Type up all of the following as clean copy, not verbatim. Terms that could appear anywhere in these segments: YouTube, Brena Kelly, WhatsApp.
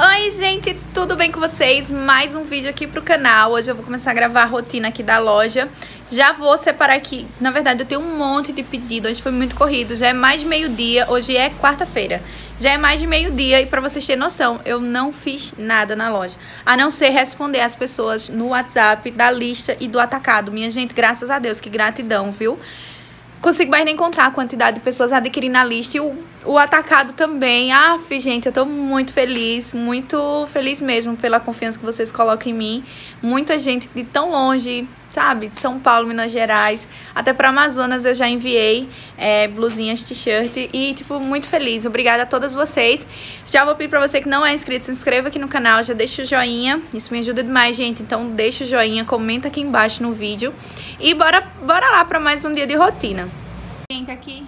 Oi gente, tudo bem com vocês? Mais um vídeo aqui pro canal. Hoje eu vou começar a gravar a rotina aqui da loja. Já vou separar aqui, na verdade eu tenho um monte de pedido, hoje foi muito corrido. Já é mais de meio-dia, hoje é quarta-feira. Já é mais de meio-dia e pra vocês terem noção, eu não fiz nada na loja, a não ser responder as pessoas no WhatsApp da lista e do atacado. Minha gente, graças a Deus, que gratidão, viu? Consigo mais nem contar a quantidade de pessoas adquirindo a lista e o atacado também. Aff, gente, eu tô muito feliz mesmo pela confiança que vocês colocam em mim. Muita gente de tão longe, sabe, de São Paulo, Minas Gerais, até pra Amazonas eu já enviei blusinhas, t-shirt e, tipo, muito feliz. Obrigada a todas vocês. Já vou pedir pra você que não é inscrito, se inscreva aqui no canal, já deixa o joinha. Isso me ajuda demais, gente. Então deixa o joinha, comenta aqui embaixo no vídeo e bora lá pra mais um dia de rotina. Gente, aqui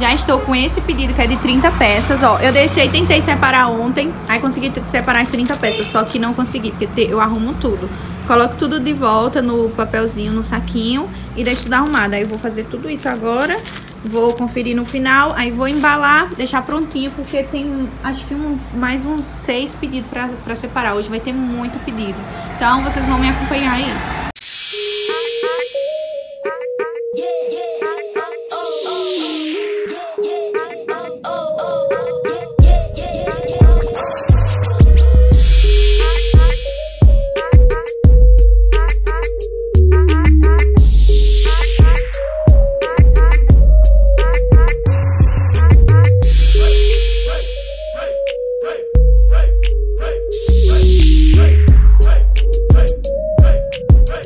já estou com esse pedido que é de 30 peças, ó. Eu tentei separar ontem, aí consegui separar as 30 peças, só que não consegui, porque eu arrumo tudo. Coloco tudo de volta no papelzinho, no saquinho e deixo tudo arrumado. Aí eu vou fazer tudo isso agora, vou conferir no final, aí vou embalar, deixar prontinho, porque tem acho que mais uns 6 pedidos pra separar. Hoje vai ter muito pedido, então vocês vão me acompanhar aí. Hey!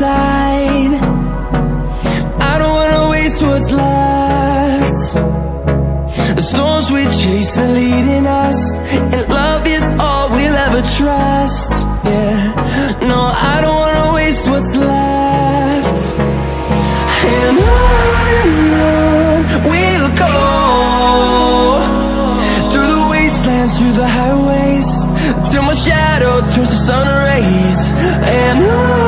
died. I don't wanna waste what's left. The storms we chase are leading us, and love is all we'll ever trust. Yeah, no, I don't wanna waste what's left. And on we'll go, through the wastelands, through the highways, till my shadow turns to sun rays. And on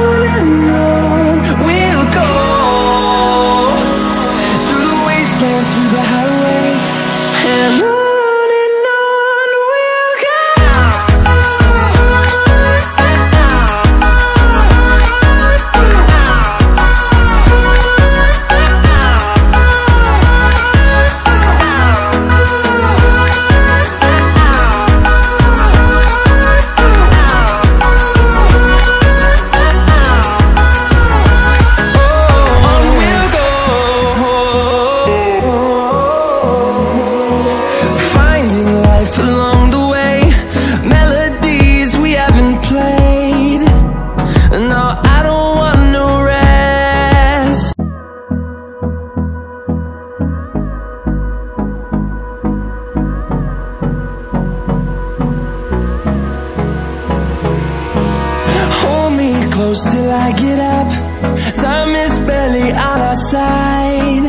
till I get up, time is barely on our side.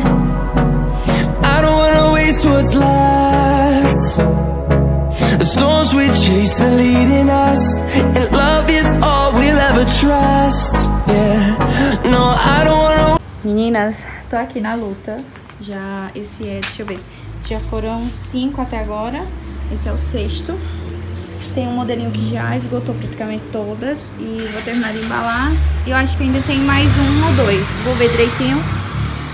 I don't wanna waste what's left. The storms we chase are leading us, and love is all we'll ever trust. Yeah, no, I don't wanna... Meninas, tô aqui na luta. Já, deixa eu ver, já foram 5 até agora. Esse é o 6º. Tem um modelinho que já esgotou praticamente todas. E vou terminar de embalar. E eu acho que ainda tem mais um ou dois. Vou ver direitinho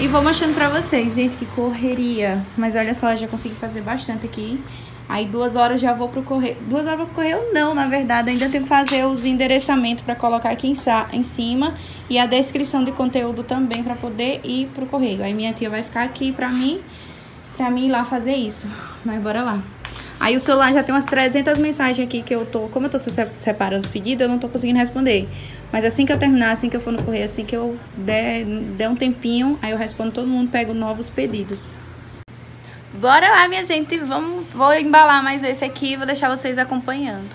e vou mostrando pra vocês. Gente, que correria. Mas olha só, já consegui fazer bastante aqui. Aí 2 horas já vou pro correio. 2 horas vou pro correio não, na verdade. Ainda tenho que fazer os endereçamentos pra colocar aqui em cima. E a descrição de conteúdo também pra poder ir pro correio. Aí minha tia vai ficar aqui pra mim ir lá fazer isso. Mas bora lá. Aí o celular já tem umas 300 mensagens aqui que eu tô... Como eu tô separando os pedidos, eu não tô conseguindo responder. Mas assim que eu terminar, assim que eu for no correio, assim que eu der um tempinho, aí eu respondo todo mundo, pego novos pedidos. Bora lá, minha gente. Vou embalar mais esse aqui e vou deixar vocês acompanhando.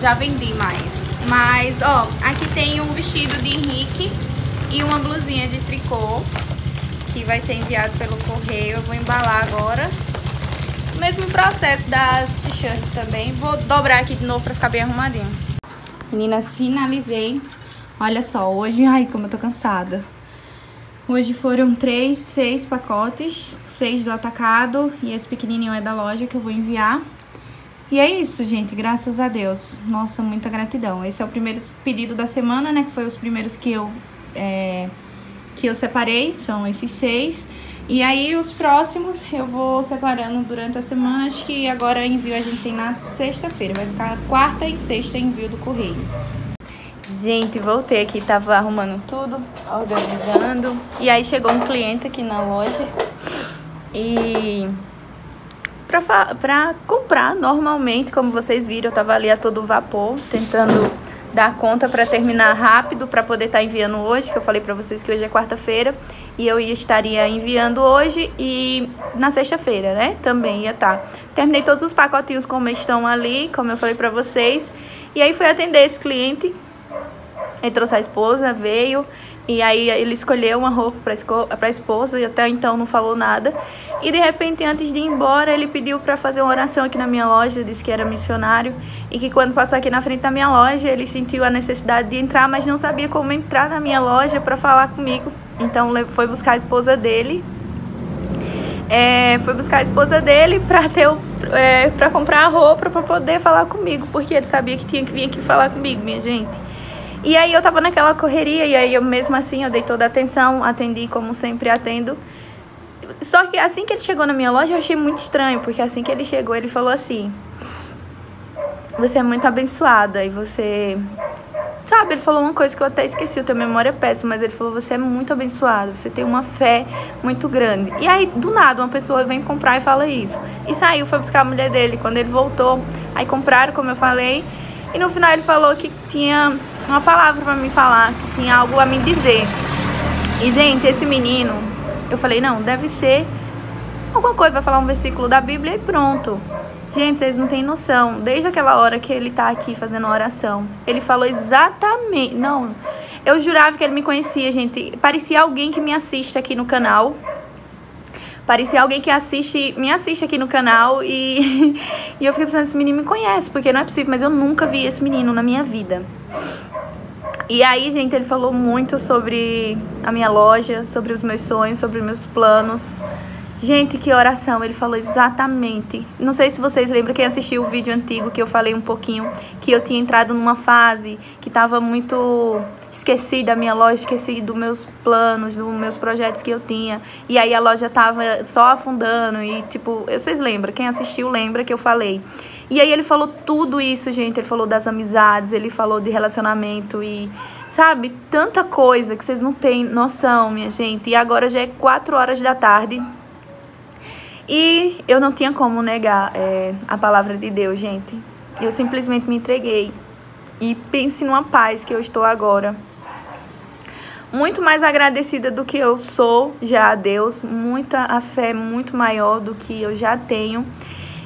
Já vendi mais. Mas, ó, aqui tem um vestido de Henrique e uma blusinha de tricô que vai ser enviado pelo correio. Eu vou embalar agora. O mesmo processo das t-shirts também. Vou dobrar aqui de novo pra ficar bem arrumadinho. Meninas, finalizei. Olha só, hoje... Ai, como eu tô cansada. Hoje foram 6 pacotes. 6 do atacado e esse pequenininho é da loja que eu vou enviar. E é isso, gente, graças a Deus. Nossa, muita gratidão. Esse é o primeiro pedido da semana, né? Que foi os primeiros que eu separei, são esses 6. E aí os próximos eu vou separando durante a semana. Acho que agora envio a gente tem na sexta-feira. Vai ficar quarta e sexta envio do correio. Gente, voltei aqui, tava arrumando tudo, organizando. E aí chegou um cliente aqui na loja. E... para comprar normalmente. Como vocês viram, eu tava ali a todo vapor, tentando dar conta para terminar rápido, para poder estar enviando hoje, que eu falei para vocês que hoje é quarta-feira, e eu estaria enviando hoje e na sexta-feira, né, também ia estar. Terminei todos os pacotinhos como estão ali, como eu falei para vocês, e aí fui atender esse cliente. Ele trouxe a esposa, veio, e aí ele escolheu uma roupa para a esposa, e até então não falou nada. E de repente, antes de ir embora, ele pediu para fazer uma oração aqui na minha loja, disse que era missionário, e que quando passou aqui na frente da minha loja, ele sentiu a necessidade de entrar, mas não sabia como entrar na minha loja para falar comigo. Então foi buscar a esposa dele, para comprar a roupa, para poder falar comigo, porque ele sabia que tinha que vir aqui falar comigo, minha gente. E aí eu tava naquela correria, e aí eu mesmo assim, eu dei toda a atenção, atendi como sempre atendo. Só que assim que ele chegou na minha loja, eu achei muito estranho, porque assim que ele chegou, ele falou assim: "Você é muito abençoada", e você... Sabe, ele falou uma coisa que eu até esqueci, eu tenho memória péssima, mas ele falou: "Você é muito abençoada, você tem uma fé muito grande". E aí, do nada, uma pessoa vem comprar e fala isso. E saiu, foi buscar a mulher dele. Quando ele voltou, aí compraram, como eu falei, e no final ele falou que tinha uma palavra pra me falar, que tinha algo a me dizer. E, gente, esse menino, eu falei, não, deve ser alguma coisa, vai falar um versículo da Bíblia e pronto. Gente, vocês não têm noção, desde aquela hora que ele tá aqui fazendo oração, ele falou exatamente, não, eu jurava que ele me conhecia, gente, parecia alguém que me assiste aqui no canal. Parecia alguém que me assiste aqui no canal e eu fiquei pensando, esse menino me conhece, porque não é possível, mas eu nunca vi esse menino na minha vida. E aí, gente, ele falou muito sobre a minha loja, sobre os meus sonhos, sobre os meus planos. Gente, que oração, ele falou exatamente. Não sei se vocês lembram, quem assistiu o vídeo antigo, que eu falei um pouquinho, que eu tinha entrado numa fase que tava muito... Esqueci da minha loja, esqueci dos meus planos, dos meus projetos que eu tinha. E aí a loja tava só afundando e, tipo... Vocês lembram, quem assistiu lembra que eu falei. E aí ele falou tudo isso, gente. Ele falou das amizades, ele falou de relacionamento e... Sabe, tanta coisa que vocês não têm noção, minha gente. E agora já é 4 horas da tarde. E eu não tinha como negar a palavra de Deus, gente. Eu simplesmente me entreguei. E pense numa paz que eu estou agora. Muito mais agradecida do que eu sou já a Deus. A fé muito maior do que eu já tenho.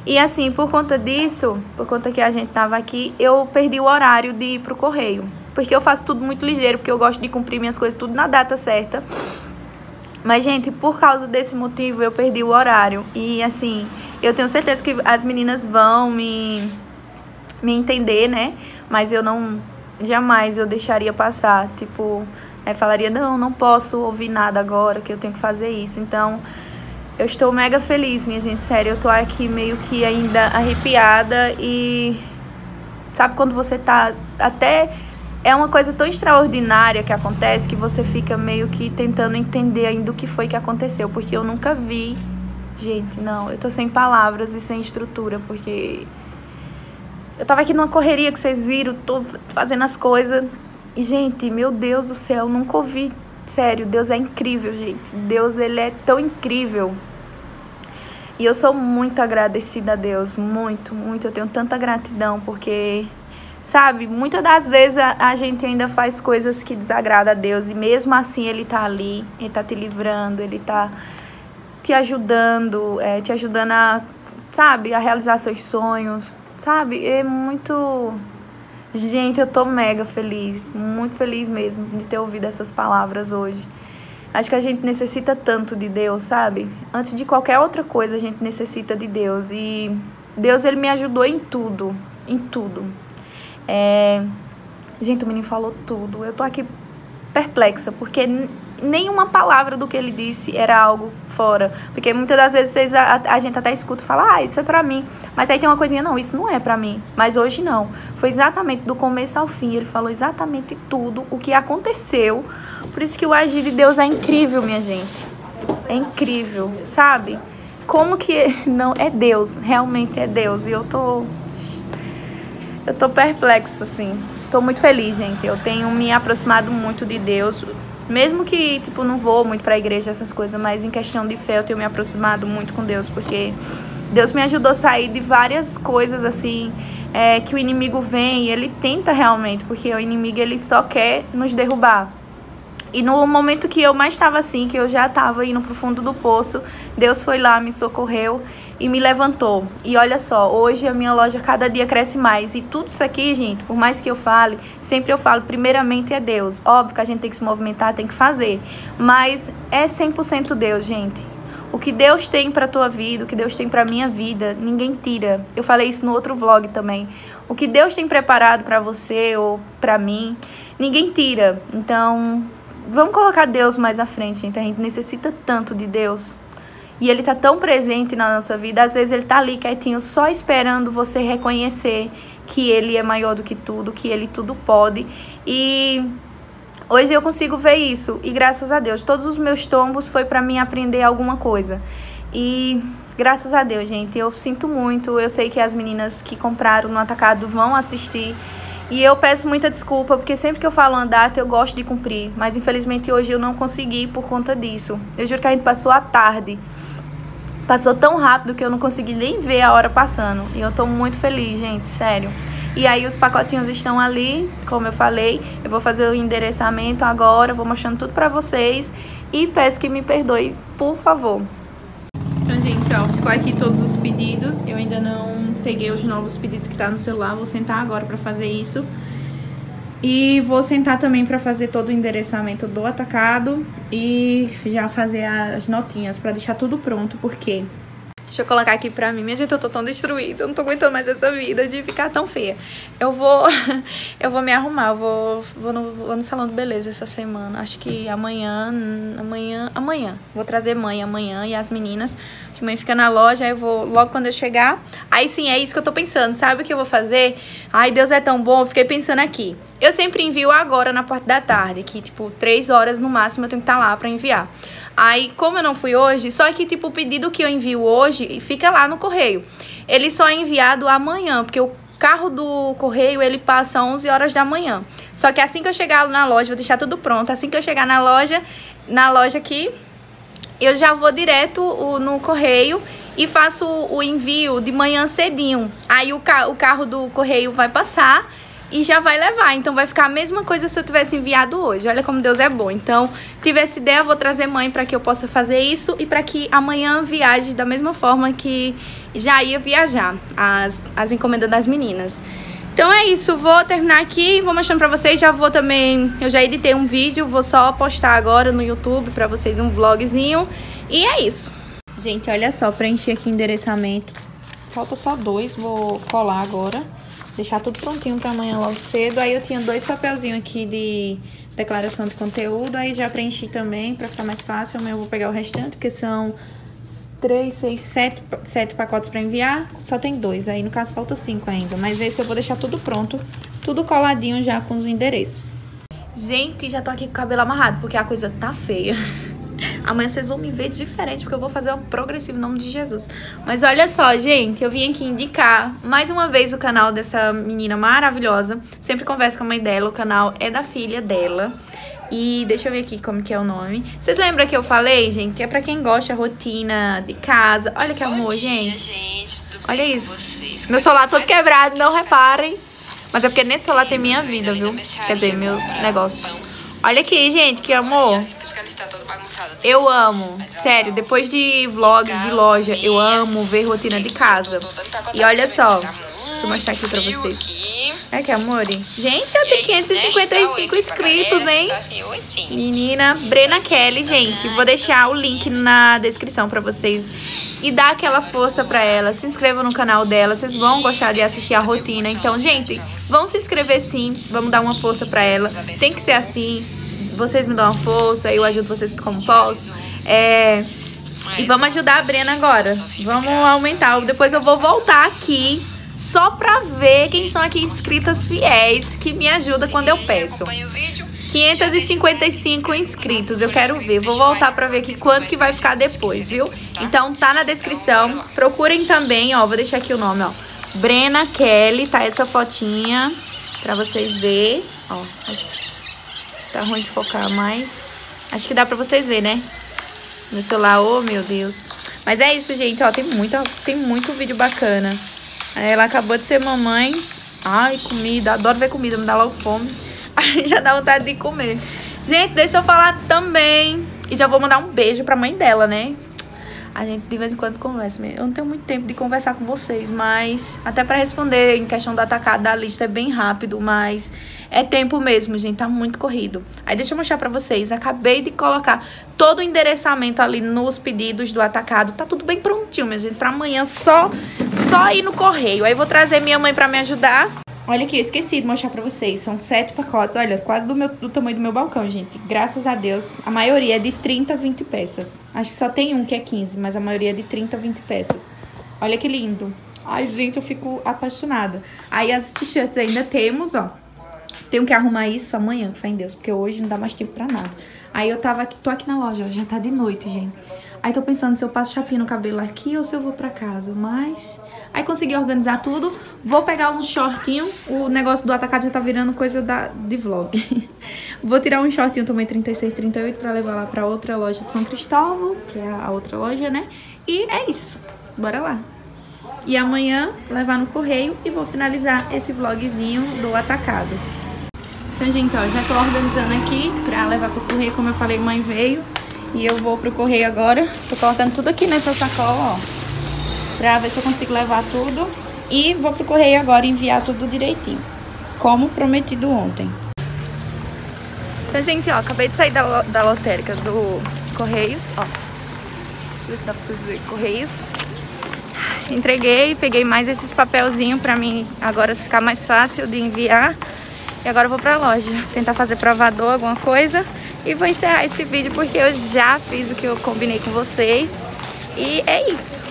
E assim, por conta disso, por conta que a gente estava aqui, eu perdi o horário de ir pro correio. Porque eu faço tudo muito ligeiro, porque eu gosto de cumprir minhas coisas tudo na data certa. Mas, gente, por causa desse motivo, eu perdi o horário. E, assim, eu tenho certeza que as meninas vão me entender, né? Mas eu não... Jamais eu deixaria passar. Tipo, falaria, não posso ouvir nada agora, que eu tenho que fazer isso. Então, eu estou mega feliz, minha gente. Sério, eu tô aqui meio que ainda arrepiada. E sabe quando você tá até... É uma coisa tão extraordinária que acontece que você fica meio que tentando entender ainda o que foi que aconteceu. Porque eu nunca vi... Gente, não, eu tô sem palavras e sem estrutura, porque... Eu tava aqui numa correria que vocês viram, tô fazendo as coisas. E, gente, meu Deus do céu, nunca ouvi. Sério, Deus é incrível, gente. Deus, ele é tão incrível. E eu sou muito agradecida a Deus, muito, muito. Eu tenho tanta gratidão, porque... Sabe, muitas das vezes a gente ainda faz coisas que desagradam a Deus. E mesmo assim ele tá ali, ele tá te livrando, ele tá te ajudando a, sabe, a realizar seus sonhos, sabe? É muito... Gente, eu tô mega feliz, muito feliz mesmo de ter ouvido essas palavras hoje. Acho que a gente necessita tanto de Deus, sabe? Antes de qualquer outra coisa a gente necessita de Deus. E Deus, ele me ajudou em tudo, em tudo. Gente, o menino falou tudo. Eu tô aqui perplexa, porque nenhuma palavra do que ele disse era algo fora. Porque muitas das vezes vocês, a gente até escuta e fala, isso é pra mim. Mas aí tem uma coisinha, não, isso não é pra mim. Mas hoje não. Foi exatamente do começo ao fim. Ele falou exatamente tudo o que aconteceu. Por isso que o agir de Deus é incrível, minha gente. É incrível, sabe? Como que... Não, é Deus. Realmente é Deus. E eu tô perplexa, assim. Tô muito feliz, gente. Eu tenho me aproximado muito de Deus. Mesmo que, tipo, não vou muito pra igreja, essas coisas, mas em questão de fé eu tenho me aproximado muito com Deus, porque Deus me ajudou a sair de várias coisas, assim, que o inimigo vem e ele tenta realmente, porque o inimigo, ele só quer nos derrubar. E no momento que eu mais estava assim, que eu já estava indo pro fundo do poço, Deus foi lá, me socorreu e me levantou. E olha só, hoje a minha loja cada dia cresce mais. E tudo isso aqui, gente, por mais que eu fale, sempre eu falo, primeiramente é Deus. Óbvio que a gente tem que se movimentar, tem que fazer. Mas é 100% Deus, gente. O que Deus tem pra tua vida, o que Deus tem pra minha vida, ninguém tira. Eu falei isso no outro vlog também. O que Deus tem preparado pra você ou pra mim, ninguém tira. Então... vamos colocar Deus mais à frente, gente. A gente necessita tanto de Deus. E Ele tá tão presente na nossa vida. Às vezes Ele tá ali quietinho, só esperando você reconhecer que Ele é maior do que tudo, que Ele tudo pode. E hoje eu consigo ver isso. E graças a Deus, todos os meus tombos foi pra mim aprender alguma coisa. E graças a Deus, gente, eu sinto muito. Eu sei que as meninas que compraram no atacado vão assistir. E eu peço muita desculpa, porque sempre que eu falo uma data, eu gosto de cumprir. Mas, infelizmente, hoje eu não consegui por conta disso. Eu juro que a gente passou a tarde. Passou tão rápido que eu não consegui nem ver a hora passando. E eu tô muito feliz, gente, sério. E aí os pacotinhos estão ali, como eu falei. Eu vou fazer o endereçamento agora, vou mostrando tudo pra vocês. E peço que me perdoe, por favor. Então, gente, ó, ficou aqui todos os pedidos. Eu ainda não... peguei os novos pedidos que tá no celular, vou sentar agora pra fazer isso. E vou sentar também pra fazer todo o endereçamento do atacado e já fazer as notinhas pra deixar tudo pronto, porque... deixa eu colocar aqui pra mim. Minha gente, eu tô tão destruída, eu não tô aguentando mais essa vida de ficar tão feia. Eu vou me arrumar, eu vou no salão de beleza essa semana. Acho que amanhã. Vou trazer mãe amanhã e as meninas. Que mãe fica na loja, eu vou logo quando eu chegar. Aí sim, é isso que eu tô pensando. Sabe o que eu vou fazer? Ai, Deus é tão bom, eu fiquei pensando aqui. Eu sempre envio agora na parte da tarde, que tipo, 3 horas no máximo eu tenho que estar lá pra enviar. Aí, como eu não fui hoje, só que tipo, o pedido que eu envio hoje fica lá no correio. Ele só é enviado amanhã, porque o carro do correio, ele passa às 11 horas da manhã. Só que assim que eu chegar na loja, vou deixar tudo pronto. Assim que eu chegar na loja aqui, eu já vou direto no correio e faço o envio de manhã cedinho. Aí o carro do correio vai passar... e já vai levar, então vai ficar a mesma coisa se eu tivesse enviado hoje. Olha como Deus é bom. Então, tive essa ideia, eu vou trazer mãe pra que eu possa fazer isso. E pra que amanhã viaje da mesma forma que já ia viajar as encomendas das meninas. Então é isso, vou terminar aqui, vou mostrando pra vocês. Já vou também, eu já editei um vídeo, vou só postar agora no YouTube pra vocês um vlogzinho. E é isso. Gente, olha só, preenchi aqui o endereçamento. Falta só 2, vou colar agora. Deixar tudo prontinho pra amanhã logo cedo. Aí eu tinha 2 papelzinhos aqui de declaração de conteúdo. Aí já preenchi também pra ficar mais fácil. Amanhã eu vou pegar o restante, porque são 7 pacotes pra enviar. Só tem 2, aí no caso falta 5 ainda. Mas esse eu vou deixar tudo pronto, tudo coladinho já com os endereços. Gente, já tô aqui com o cabelo amarrado, porque a coisa tá feia. Amanhã vocês vão me ver diferente, porque eu vou fazer um progressivo em nome de Jesus. Mas olha só, gente, eu vim aqui indicar mais uma vez o canal dessa menina maravilhosa. Sempre converso com a mãe dela, o canal é da filha dela. E deixa eu ver aqui como que é o nome. Vocês lembram que eu falei, gente? Que é pra quem gosta da rotina de casa. Olha que amor, gente. Olha isso. Meu celular todo quebrado, não reparem. Mas é porque nesse celular tem minha vida, viu? Quer dizer, meus negócios. Olha aqui, gente, que amor. Eu amo, sério, depois de vlogs de loja, eu amo ver rotina de casa. E olha só, deixa eu mostrar aqui pra vocês. Olha que amor. Gente, já tem 555 inscritos, hein? Menina, Brena Kelly, gente. Vou deixar o link na descrição pra vocês. E dá aquela força pra ela. Se inscreva no canal dela, vocês vão gostar de assistir a rotina. Então, gente, vão se inscrever sim. Vamos dar uma força pra ela. Tem que ser assim. Vocês me dão uma força, eu ajudo vocês como posso. E vamos ajudar a Brena agora. Vamos aumentar. Depois eu vou voltar aqui só pra ver quem são aqui inscritas fiéis que me ajuda quando eu peço. 555 inscritos, eu quero ver. Vou voltar pra ver aqui quanto que vai ficar depois, viu? Então tá na descrição. Procurem também, ó, vou deixar aqui o nome, ó. Brena Kelly, tá essa fotinha pra vocês verem. Ó, acho que... tá ruim de focar, mas acho que dá pra vocês verem, né? Meu celular, oh meu Deus. Mas é isso, gente, ó, tem muito vídeo bacana. Ela acabou de ser mamãe. Ai, comida, adoro ver comida, me dá logo fome. Ai, já dá vontade de comer. Gente, deixa eu falar também. E já vou mandar um beijo pra mãe dela, né? A gente de vez em quando conversa mesmo. Eu não tenho muito tempo de conversar com vocês, mas até pra responder em questão do atacado da lista é bem rápido, mas é tempo mesmo, gente, tá muito corrido. Aí deixa eu mostrar pra vocês, acabei de colocar todo o endereçamento ali nos pedidos do atacado, tá tudo bem prontinho, minha gente, pra amanhã só ir no correio. Aí vou trazer minha mãe pra me ajudar. Olha aqui, eu esqueci de mostrar pra vocês, são 7 pacotes, olha, quase do tamanho do meu balcão, gente. Graças a Deus, a maioria é de 30 a 20 peças. Acho que só tem um que é 15, mas a maioria é de 30 a 20 peças. Olha que lindo. Ai, gente, eu fico apaixonada. Aí as t-shirts ainda temos, ó. Tenho que arrumar isso amanhã, fé em Deus, porque hoje não dá mais tempo pra nada. Aí eu tava aqui, tô aqui na loja, ó, já tá de noite, gente. Aí tô pensando se eu passo chapinha no cabelo aqui ou se eu vou pra casa, mas... Aí consegui organizar tudo, vou pegar um shortinho, o negócio do atacado já tá virando coisa de vlog. Vou tirar um shortinho também 36, 38 pra levar lá pra outra loja de São Cristóvão, que é a outra loja, né? E é isso, bora lá. E amanhã levar no correio e vou finalizar esse vlogzinho do atacado. Então, gente, ó, já tô organizando aqui pra levar pro correio, como eu falei, mãe veio. E eu vou pro correio agora. Tô colocando tudo aqui nessa sacola, ó, pra ver se eu consigo levar tudo. E vou pro correio agora enviar tudo direitinho, como prometido ontem. Então, gente, ó, acabei de sair da lotérica do Correios, ó. Deixa eu ver se dá pra vocês verem. Correios. Entreguei, peguei mais esses papelzinhos pra mim agora ficar mais fácil de enviar. E agora eu vou pra loja, tentar fazer provador, alguma coisa. E vou encerrar esse vídeo porque eu já fiz o que eu combinei com vocês. E é isso.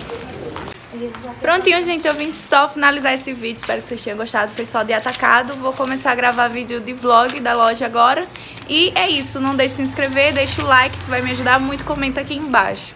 Prontinho, gente. Eu vim só finalizar esse vídeo. Espero que vocês tenham gostado. Foi só de atacado. Vou começar a gravar vídeo de vlog da loja agora. E é isso. Não deixe de se inscrever. Deixa o like que vai me ajudar muito. Comenta aqui embaixo.